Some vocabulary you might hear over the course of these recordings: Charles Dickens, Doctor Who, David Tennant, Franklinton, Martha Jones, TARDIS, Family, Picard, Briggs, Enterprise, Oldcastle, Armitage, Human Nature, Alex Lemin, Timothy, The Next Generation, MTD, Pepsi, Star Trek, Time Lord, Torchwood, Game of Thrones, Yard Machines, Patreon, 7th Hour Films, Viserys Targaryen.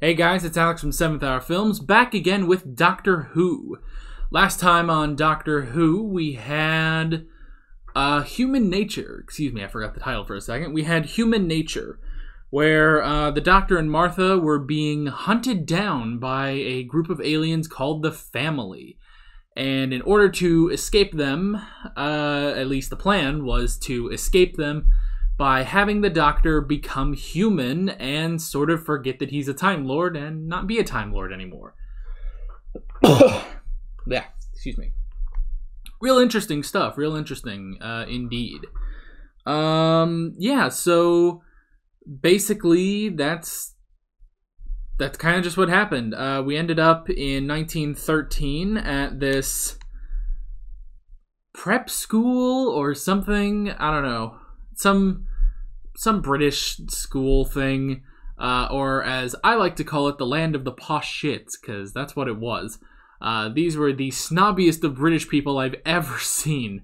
Hey guys, it's Alex from 7th Hour Films, back again with Doctor Who. Last time on Doctor Who, we had Human Nature. Excuse me, I forgot the title for a second. We had Human Nature, where the Doctor and Martha were being hunted down by a group of aliens called the Family. And in order to escape them, at least the plan was to escape them by having the Doctor become human and sort of forget that he's a Time Lord and not be a Time Lord anymore. Yeah, excuse me. Real interesting stuff. Real interesting, indeed. Yeah, so basically that's kind of just what happened. We ended up in 1913 at this prep school or something. I don't know. Some British school thing, or as I like to call it, the land of the posh shits, because that's what it was. These were the snobbiest of British people I've ever seen,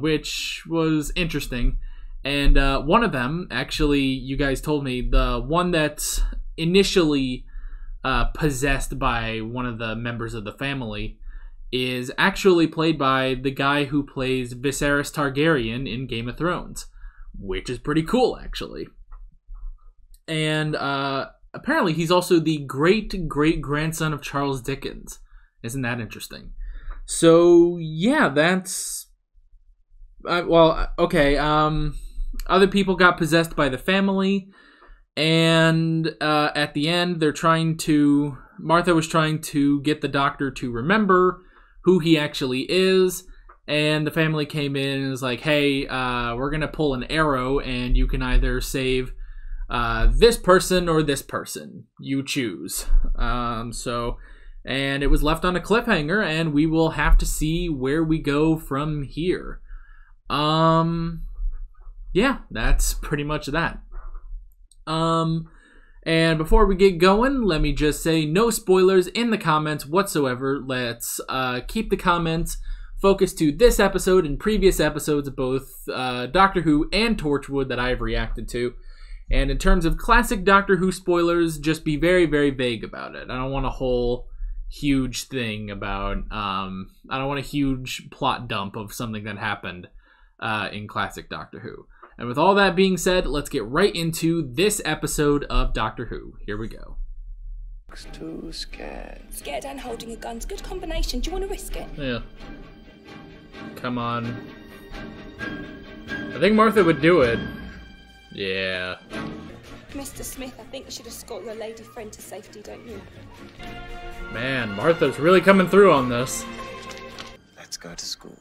which was interesting. And one of them, actually, you guys told me, the one that's initially possessed by one of the members of the family is actually played by the guy who plays Viserys Targaryen in Game of Thrones, which is pretty cool, actually. And apparently he's also the great-great-grandson of Charles Dickens. Isn't that interesting? So, yeah, that's... well, okay, other people got possessed by the family, and at the end they're trying to... Martha was trying to get the Doctor to remember who he actually is, and the family came in and was like, hey, we're gonna pull an arrow and you can either save this person or this person, you choose. And it was left on a cliffhanger, and we will have to see where we go from here. Yeah, that's pretty much that. And before we get going, let me just say no spoilers in the comments whatsoever. Let's keep the comments focused to this episode and previous episodes of both Doctor Who and Torchwood that I've reacted to. And in terms of classic Doctor Who spoilers, just be very, very vague about it. I don't want a whole huge thing about... I don't want a huge plot dump of something that happened in classic Doctor Who. And with all that being said, let's get right into this episode of Doctor Who. Here we go. Too scared. Scared and holding a gun's good combination. Do you want to risk it? Yeah. Come on. I think Martha would do it. Yeah. Mr. Smith, I think you should escort your lady friend to safety, don't you? Man, Martha's really coming through on this. Let's go to school.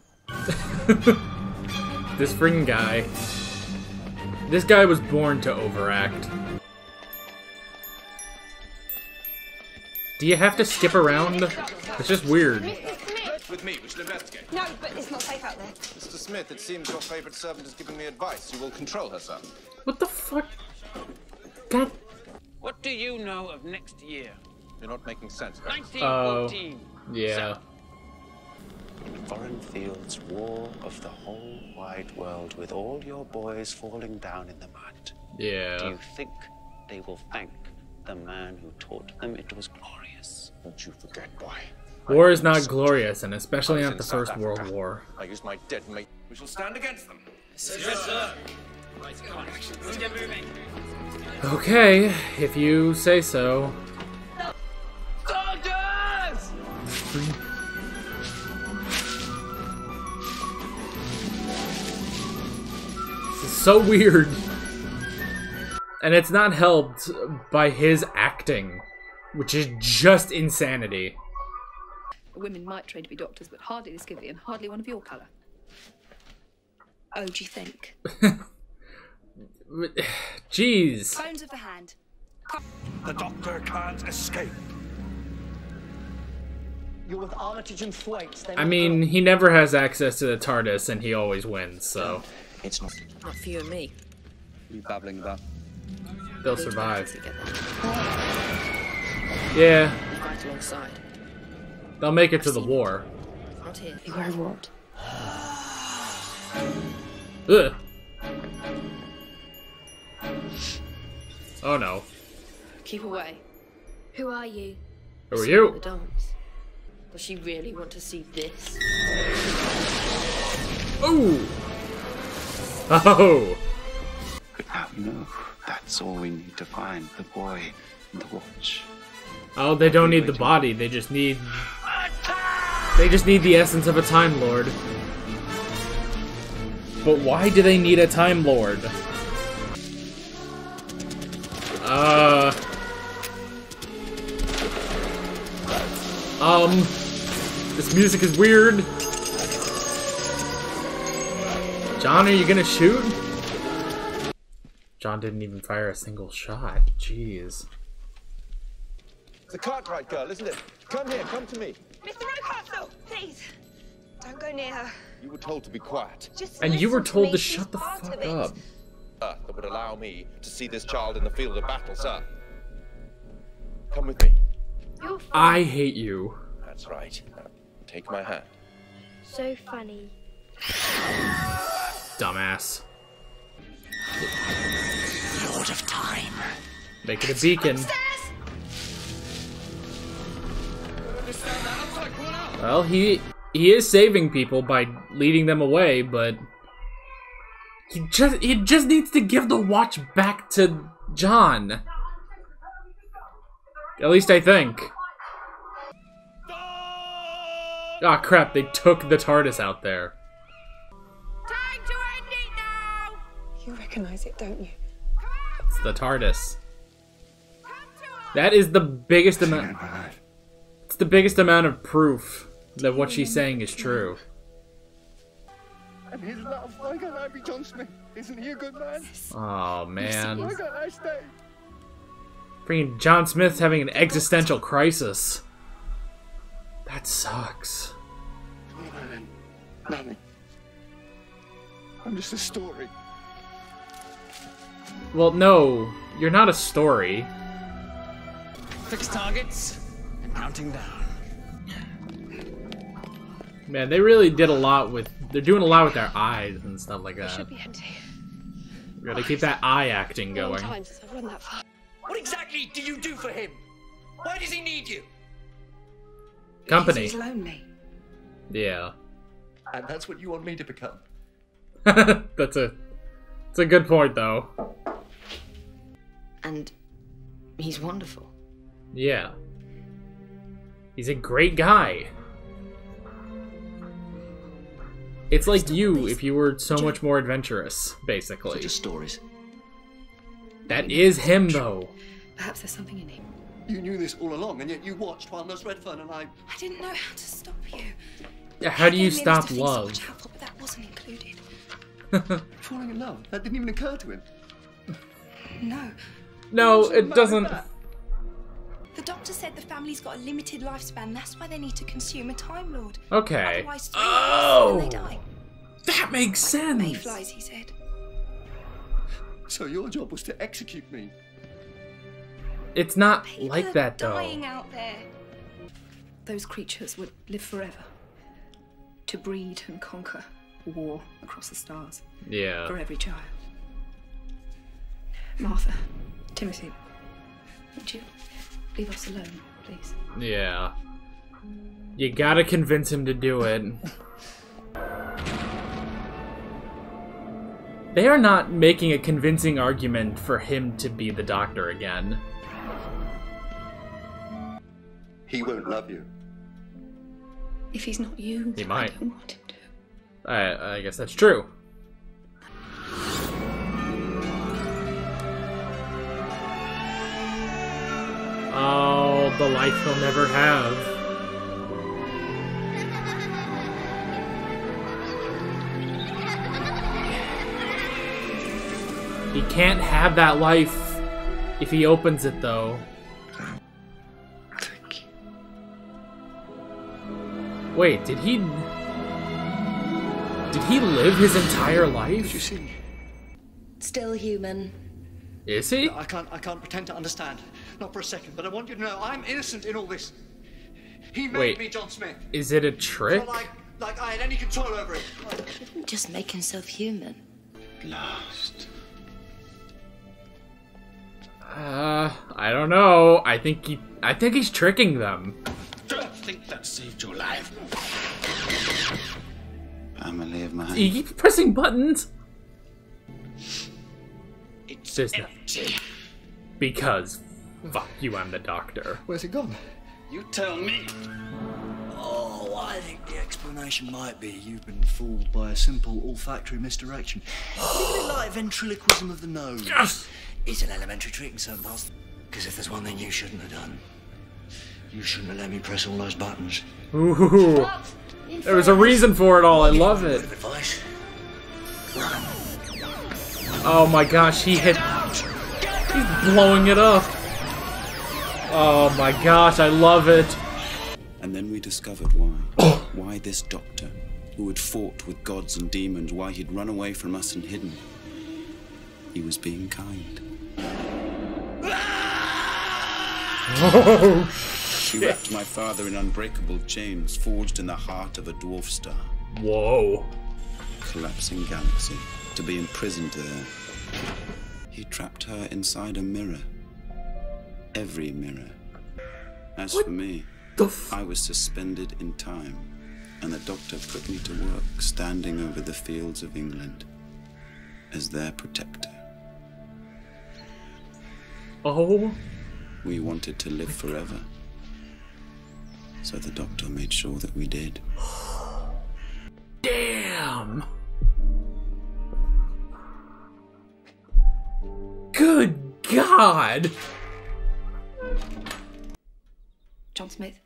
This friggin' guy. This guy was born to overact. Do you have to skip around? It's just weird. With me, we should investigate. No, but it's not safe out there. Mr. Smith, it seems your favorite servant has given me advice. You will control her, sir. What the fuck? God. What do you know of next year? You're not making sense. 1914. Oh, yeah. So foreign fields, war of the whole wide world, with all your boys falling down in the mud. Yeah. Do you think they will thank the man who taught them it was glorious? Don't you forget, boy. War is not glorious, and especially not the First World War. I used my dead mate. We shall stand against them. Yes, sir. Right, come on, action. Let's get moving. Okay, if you say so. Soldiers! So weird, and it's not helped by his acting, which is just insanity. Women might train to be doctors, but hardly this Gillian, hardly one of your color. Oh, do you think? Jeez. Bones of the hand. The Doctor can't escape. You're with Armitage and Thwaites. I mean, he never has access to the TARDIS, and he always wins. So. It's not for you and me. You babbling about. They'll survive. Yeah. Right alongside. They'll make it to the war. Not here. You are warped. Ugh. Oh no. Keep away. Who are you? Who are you? The dance. Does she really want to see this? Oh! Oh! Oh no, that's all we need to find, the boy and the watch. Oh, they don't need the body, they just need... They just need the essence of a Time Lord. But why do they need a Time Lord? This music is weird. John, are you gonna shoot? John didn't even fire a single shot. Jeez. It's a Cartwright girl, isn't it? Come here, come to me. Mr. Oldcastle, please. Don't go near her. You were told to be quiet. Just and you were told to shut the fuck up. That would allow me to see this child in the field of battle, sir. Come with me. I hate you. That's right. Take my hand. So funny. Dumbass. Lord of Time. Make it a beacon. Well, he is saving people by leading them away, but he just needs to give the watch back to John. At least I think. Ah, crap, they took the TARDIS out there. Time to end it now! You recognize it, don't you? It's the TARDIS. That is the biggest amount... It's the biggest amount of proof that what she's saying is true. And his love, why can't I be John Smith? Isn't he a good man? Oh, man. Why can't I stay? Freaking John Smith's having an existential crisis. That sucks. Come on, then. Nothing. I'm just a story. Well, no, you're not a story. Fix targets and counting down. Man, they really did a lot with. They're doing a lot with their eyes and stuff like that. We gotta keep that eye acting going. What exactly do you do for him? Why does he need you? Company. He's lonely. Yeah. And that's what you want me to become. That's a good point, though. And he's wonderful. Yeah. He's a great guy. It's like you if you were so much more adventurous, basically. Just stories. That is him, though. Perhaps there's something in him. You knew this all along, and yet you watched while Nos Redfern and I... I didn't know how to stop you. How do you stop love? But that wasn't included. Falling in love? That didn't even occur to him. No. No, it doesn't. The doctor said the family's got a limited lifespan. That's why they need to consume a Time Lord. Okay. Otherwise, they die. That makes sense. Mayflies, he said. So your job was to execute me. It's not people like that, though. Dying out there. Those creatures would live forever. To breed and conquer war across the stars. Yeah. For every child. Martha, Timothy, would you leave us alone, please? Yeah. You gotta convince him to do it. They are not making a convincing argument for him to be the doctor again. He won't love you. If he's not you, he might. I don't want him to. I guess that's true. Oh, the life he'll never have. He can't have that life if he opens it, though. Thank you. Wait, did he live his entire life? Did you see me? Still human. Is he? No, I can't pretend to understand. Not for a second, but I want you to know I'm innocent in all this. He made me John Smith. Is it a trick? Not like I had any control over it. He didn't just make himself human. Lost. I don't know. I think he I think he's tricking them. Don't think that saved your life. I'm a leave my hand. You keep pressing buttons. It's empty. Because fuck you, I'm the Doctor. Where's it gone? You tell me. Oh, I think the explanation might be you've been fooled by a simple olfactory misdirection. Even a light ventriloquism of the nose. Yes! It's an elementary trick in some parts. Because if there's one thing you shouldn't have done, you shouldn't have let me press all those buttons. Ooh. There was a reason for it all. I love it. Oh my gosh, he hit. He's blowing it up. Oh my gosh, I love it. And then we discovered why. Why this Doctor, who had fought with gods and demons, why he'd run away from us and hidden. He was being kind. Oh, shit. He wrapped my father in unbreakable chains, forged in the heart of a dwarf star. Whoa. Collapsing galaxy, to be imprisoned there. He trapped her inside a mirror. Every mirror. As what for me, I was suspended in time, and the Doctor put me to work, standing over the fields of England, as their protector. Oh. We wanted to live forever. So the Doctor made sure that we did. Damn! Good God! John Smith.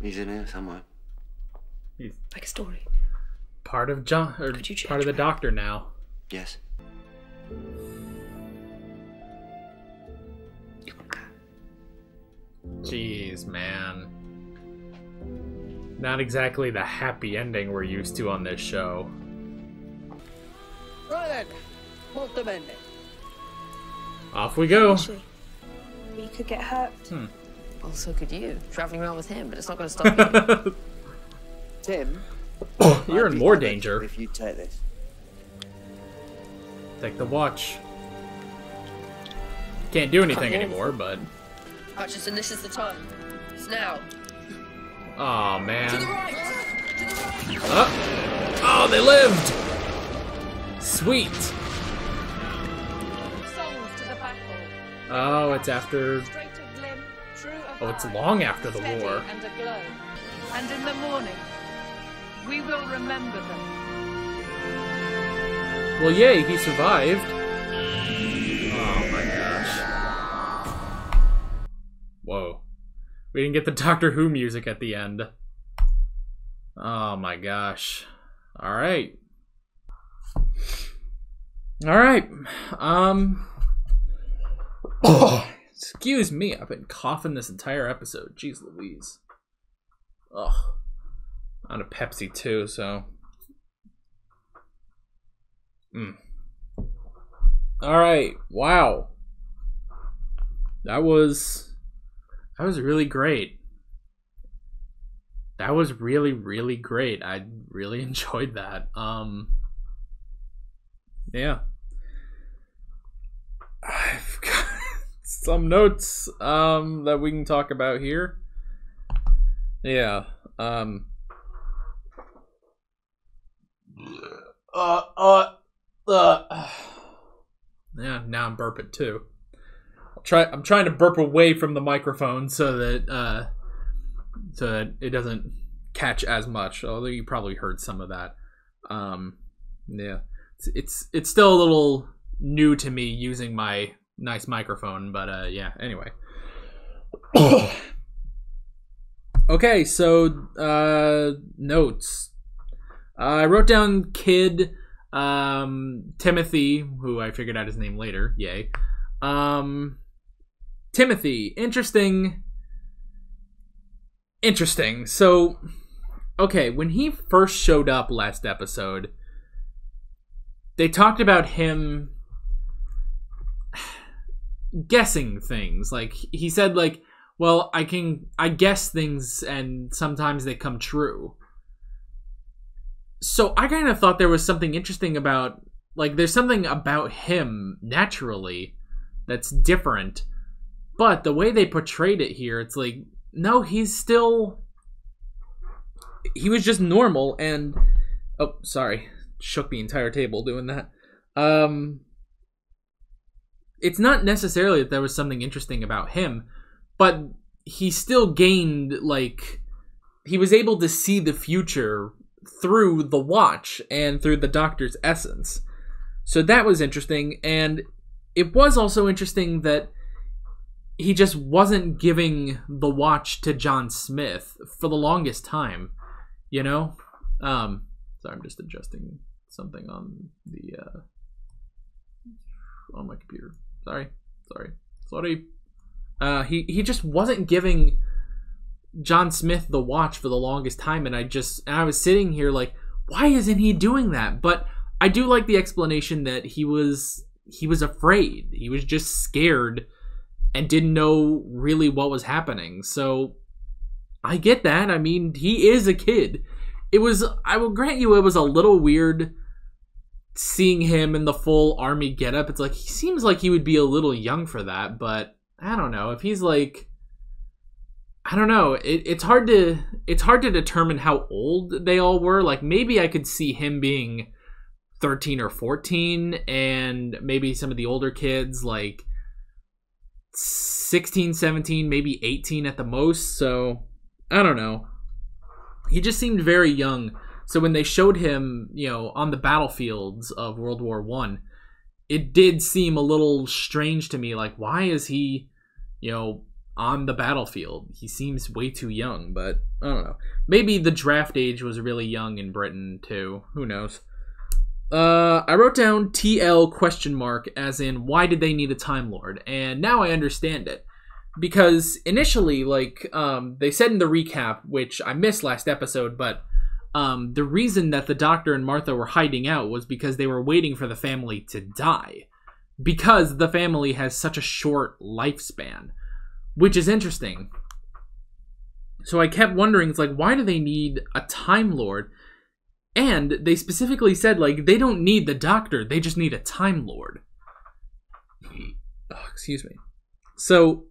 He's in here somewhere. He's like a story. Part of John, or part of the Doctor now. Yes. Jeez, man. Not exactly the happy ending we're used to on this show. Right then. Molto bene. Off we go. Actually, we could get hurt. Hmm. Well, so could you. Traveling around with him, but it's not going to stop you. Tim, you're in more danger. If you take this, take the watch. Can't do anything anymore, but. Hutchinson, this is the time. It's now. Oh man. To the right. To the right. Oh, they lived. Sweet. Souls to the battle. Oh, it's after. Oh, it's long after the war. And aglow. And in the morning, we will remember them. Well, yay, he survived. Oh my gosh. Whoa. We didn't get the Doctor Who music at the end. Oh my gosh. Alright. Alright. Excuse me, I've been coughing this entire episode. Jeez Louise. Ugh. On a Pepsi too, so. Alright, wow. That was really great. That was really, really great. I really enjoyed that. Yeah. I've got some notes that we can talk about here. Yeah. Yeah, now I'm burping too. I'm trying to burp away from the microphone so that it doesn't catch as much, although you probably heard some of that. Yeah. It's still a little new to me using my nice microphone, but yeah, anyway. Okay, so notes. I wrote down kid Timothy, who I figured out his name later, yay. Timothy, interesting. So okay, when he first showed up last episode, they talked about him guessing things. Like he said, like, well, I guess things and sometimes they come true. So I kind of thought there was something interesting about, like, there's something about him naturally that's different, But the way they portrayed it here, it's like, no, he's still... He was just normal and... Oh, sorry. Shook the entire table doing that. It's not necessarily that there was something interesting about him, but he still gained, like... He was able to see the future through the watch and through the Doctor's essence. So that was interesting, and it was also interesting that he just wasn't giving the watch to John Smith for the longest time, you know? Sorry, I'm just adjusting something on the, on my computer. Sorry. He just wasn't giving John Smith the watch for the longest time, and I was sitting here like, why isn't he doing that? But I do like the explanation that he was afraid. He was just scared and didn't know really what was happening. So I get that. I mean, he is a kid. It was, I will grant you, it was a little weird seeing him in the full army getup. It's like, he seems like he would be a little young for that, but I don't know. If he's like, I don't know. It's hard to determine how old they all were. Like, maybe I could see him being 13 or 14, and maybe some of the older kids like 16, 17, maybe 18 at the most. So I don't know. He just seemed very young. So when they showed him, you know, on the battlefields of World War I, it did seem a little strange to me. Like, why is he, you know, on the battlefield? He seems way too young, but I don't know. Maybe the draft age was really young in Britain too. Who knows? I wrote down TL question mark, as in, why did they need a Time Lord? And now I understand it. Because initially, like, they said in the recap, which I missed last episode, but the reason that the Doctor and Martha were hiding out was because they were waiting for the family to die. Because the family has such a short lifespan, which is interesting. So I kept wondering, it's like, why do they need a Time Lord? And they specifically said, like, they don't need the Doctor. They just need a Time Lord. Oh, excuse me. So,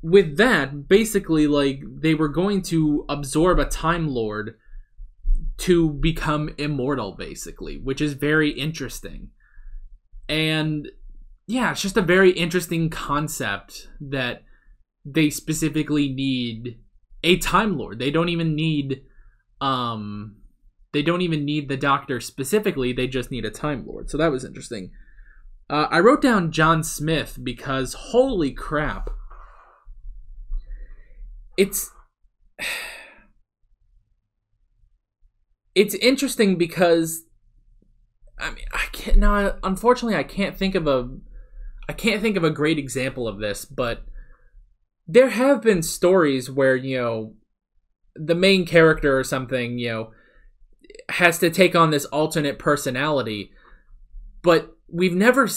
with that, basically, like, they were going to absorb a Time Lord to become immortal, basically, which is very interesting. And, yeah, it's just a very interesting concept that they specifically need a Time Lord. They don't even need, They don't even need the Doctor specifically, they just need a Time Lord. So that was interesting. I wrote down John Smith because, holy crap. It's interesting because, I mean, unfortunately I can't think of a great example of this, but there have been stories where, you know, the main character or something, you know, has to take on this alternate personality, but I've never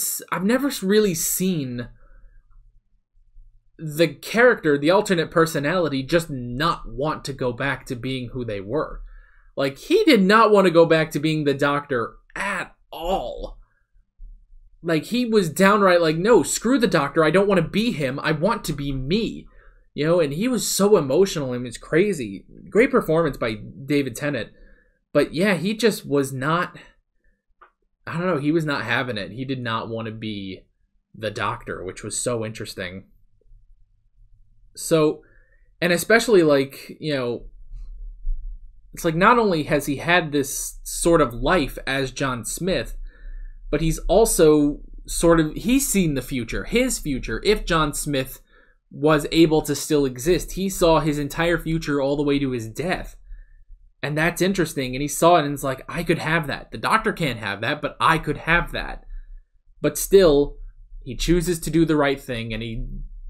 really seen the character, the alternate personality, just not want to go back to being who they were. Like, he did not want to go back to being the Doctor at all. Like, he was downright like, no, screw the Doctor, I don't want to be him, I want to be me. You know, and he was so emotional, and it's crazy. Great performance by David Tennant. But yeah, he just was not, I don't know, he was not having it. He did not want to be the Doctor, which was so interesting. So, and especially, like, you know, it's like, not only has he had this sort of life as John Smith, but he's also sort of, he's seen the future, his future. If John Smith was able to still exist, he saw his entire future all the way to his death. And that's interesting. And he saw it and it's like, I could have that. The Doctor can't have that, but I could have that. But still, he chooses to do the right thing and he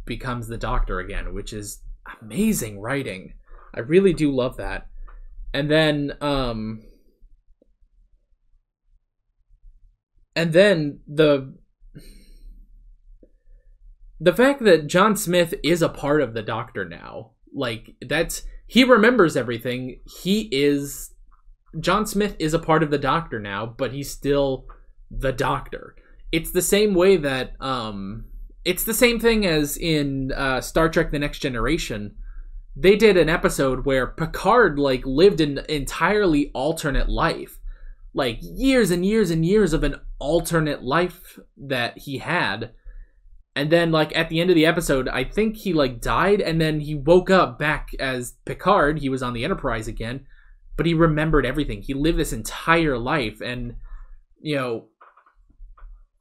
becomes the Doctor again, which is amazing writing. I really do love that. And then the fact that John Smith is a part of the Doctor now, like, that's, he remembers everything. John Smith is a part of the Doctor now, but he's still the Doctor. It's the same way that It's the same thing as in Star Trek: The Next Generation. They did an episode where Picard like lived an entirely alternate life, like years and years and years of an alternate life that he had. And then like at the end of the episode, I think he like died and then he woke up back as Picard. He was on the Enterprise again, but he remembered everything. He lived this entire life, and you know,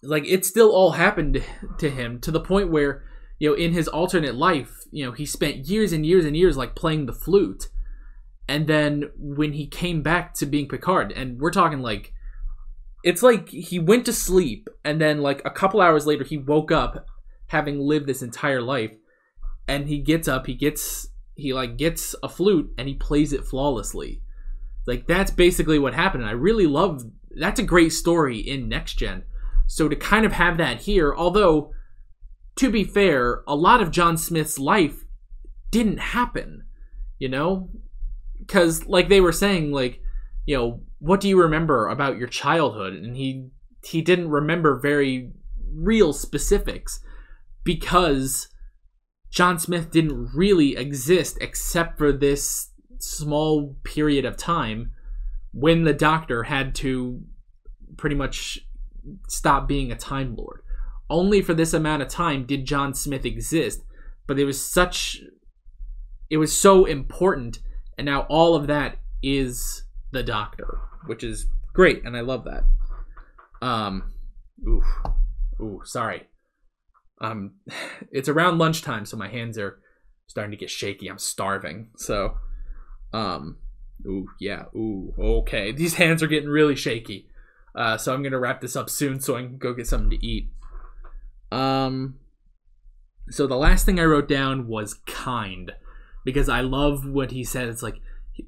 like it still all happened to him, to the point where, you know, in his alternate life, you know, he spent years and years and years like playing the flute. And then when he came back to being Picard, and we're talking like, it's like he went to sleep and then like a couple hours later he woke up having lived this entire life, and he gets up, he gets a flute and he plays it flawlessly. Like that's basically what happened. And I really love, that's a great story in Next Gen. So to kind of have that here, although to be fair, a lot of John Smith's life didn't happen, you know? Because like they were saying, like, you know, what do you remember about your childhood? And he didn't remember very real specifics because John Smith didn't really exist except for this small period of time when the Doctor had to pretty much stop being a Time Lord. Only for this amount of time did John Smith exist, but it was such, it was so important, and now all of that is the Doctor, which is great, and I love that. Sorry. It's around lunchtime, so my hands are starting to get shaky. I'm starving, so okay. These hands are getting really shaky. So I'm gonna wrap this up soon so I can go get something to eat. So the last thing I wrote down was kind, because I love what he said. It's like,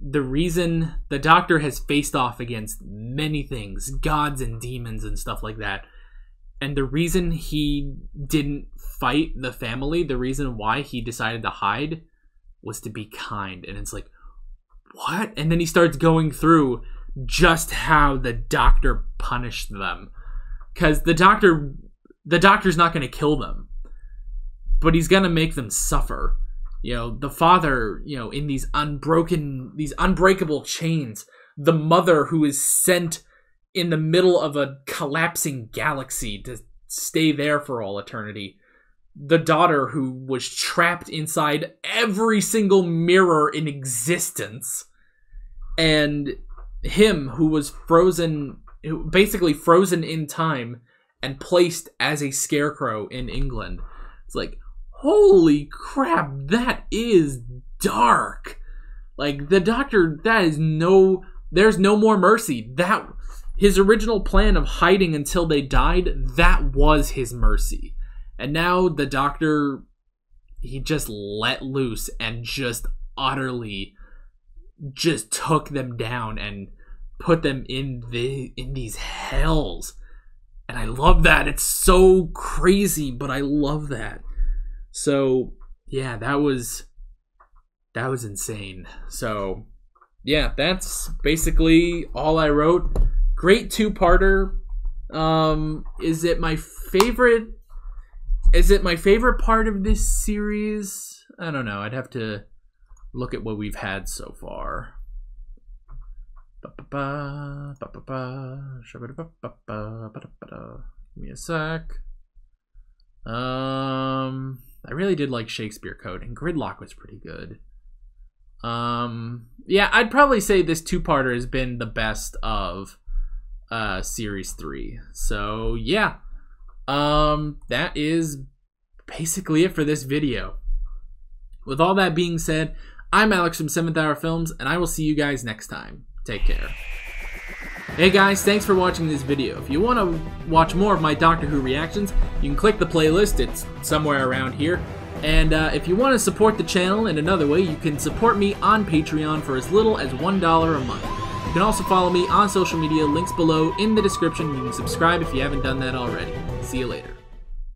the reason the Doctor has faced off against many things, gods and demons and stuff like that, and the reason he didn't fight the family, the reason why he decided to hide, was to be kind. And it's like, what? And then he starts going through just how the Doctor punished them, because the doctor's not going to kill them, but he's going to make them suffer. You know, the father, you know, in these unbreakable chains, the mother who is sent in the middle of a collapsing galaxy to stay there for all eternity, the daughter who was trapped inside every single mirror in existence, and him who was frozen, basically frozen in time, and placed as a scarecrow in England. It's like, holy crap, that is dark. Like, the Doctor, that is no, there's no more mercy. That, his original plan of hiding until they died, that was his mercy. And now the Doctor, he just let loose and just utterly just took them down and put them in these hells. And I love that. It's so crazy, but I love that. So, yeah, that was insane. So, yeah, that's basically all I wrote. Great two-parter. Is it my favorite part of this series? I don't know. I'd have to look at what we've had so far. Give me a sec. I really did like Shakespeare Code, and Gridlock was pretty good. Yeah, I'd probably say this two-parter has been the best of series 3. So yeah, that is basically it for this video. With all that being said, I'm Alex from 7th Hour Films, and I will see you guys next time. Take care. Hey guys, thanks for watching this video. If you want to watch more of my Doctor Who reactions, you can click the playlist, it's somewhere around here. And if you want to support the channel in another way, you can support me on Patreon for as little as $1 a month. You can also follow me on social media, links below in the description. You can subscribe if you haven't done that already. See you later.